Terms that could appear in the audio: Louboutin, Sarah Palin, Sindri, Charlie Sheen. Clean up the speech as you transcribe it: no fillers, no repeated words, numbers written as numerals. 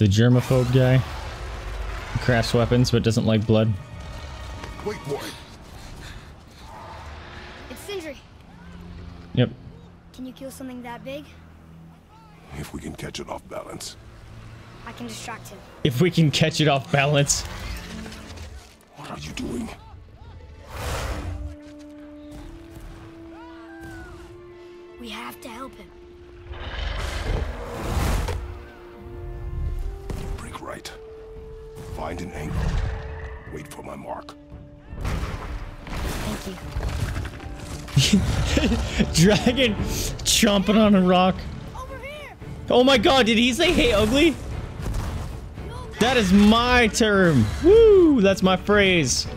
The germaphobe guy. Crafts weapons, but doesn't like blood. Wait for it. It's Sindri. Yep. Can you kill something that big? If we can catch it off balance. I can distract him. If we can catch it off balance. What are you doing? We have to help him. Break right. Find an angle. Wait for my mark. Thank you. Dragon chomping on a rock. Oh my god, did he say hey ugly? That is my term. Woo, that's my phrase.